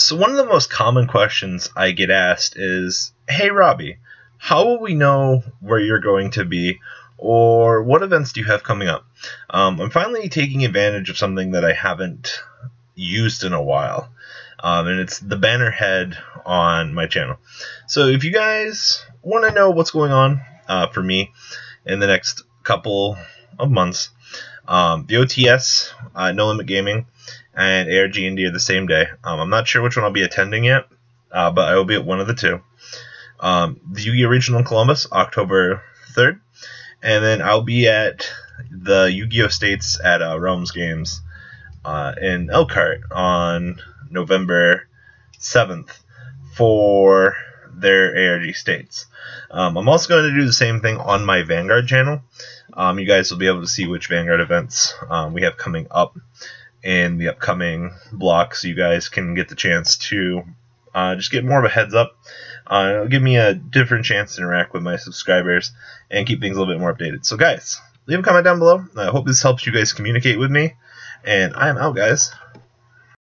So one of the most common questions I get asked is, hey Robbie, how will we know where you're going to be, or what events do you have coming up? I'm finally taking advantage of something that I haven't used in a while, and it's the banner head on my channel. So if you guys want to know what's going on for me in the next couple of months, the OTS, No Limit Gaming, and ARG India the same day. I'm not sure which one I'll be attending yet, but I will be at one of the two. The Yu-Gi-Oh! Regional in Columbus, October 3rd, and then I'll be at the Yu-Gi-Oh! States at Realms Games in Elkhart on November 7th for their ARG States. I'm also going to do the same thing on my Vanguard channel. You guys will be able to see which Vanguard events we have coming up in the upcoming block, so you guys can get the chance to just get more of a heads up. It'll give me a different chance to interact with my subscribers and keep things a little bit more updated. So guys, leave a comment down below. I hope this helps you guys communicate with me, and I'm out, guys.